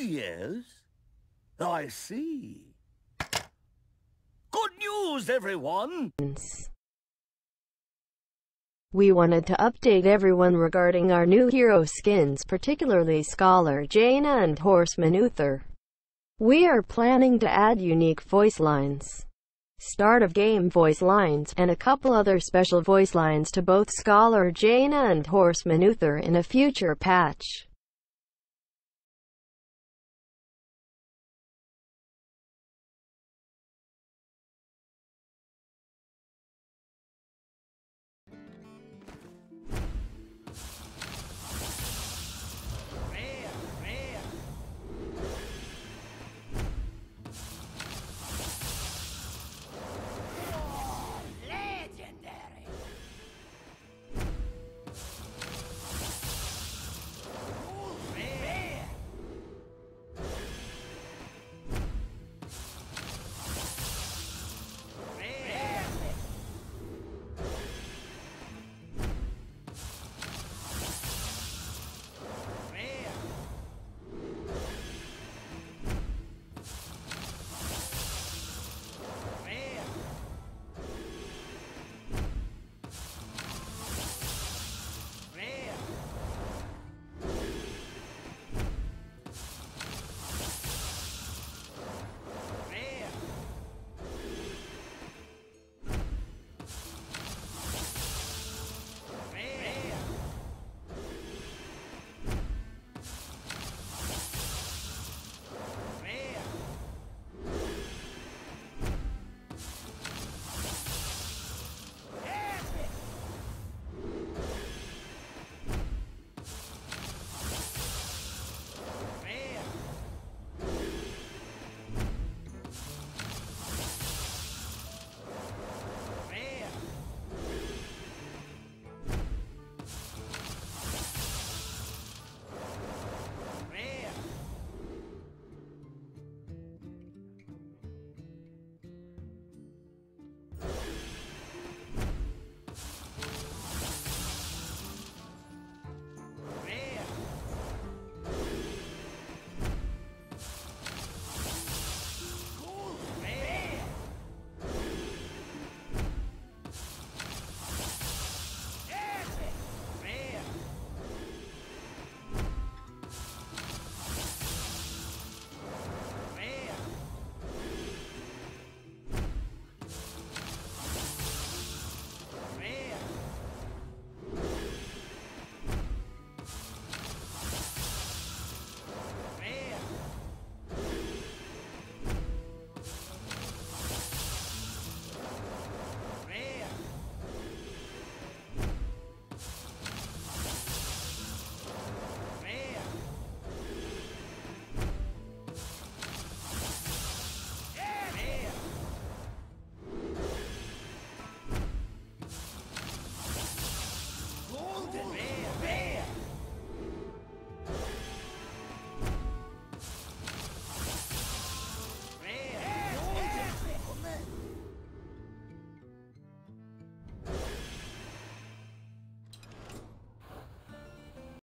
Yes, I see. Good news, everyone! We wanted to update everyone regarding our new hero skins, particularly Scholar Jaina and Horseman Uther. We are planning to add unique voice lines, start-of-game voice lines, and a couple other special voice lines to both Scholar Jaina and Horseman Uther in a future patch.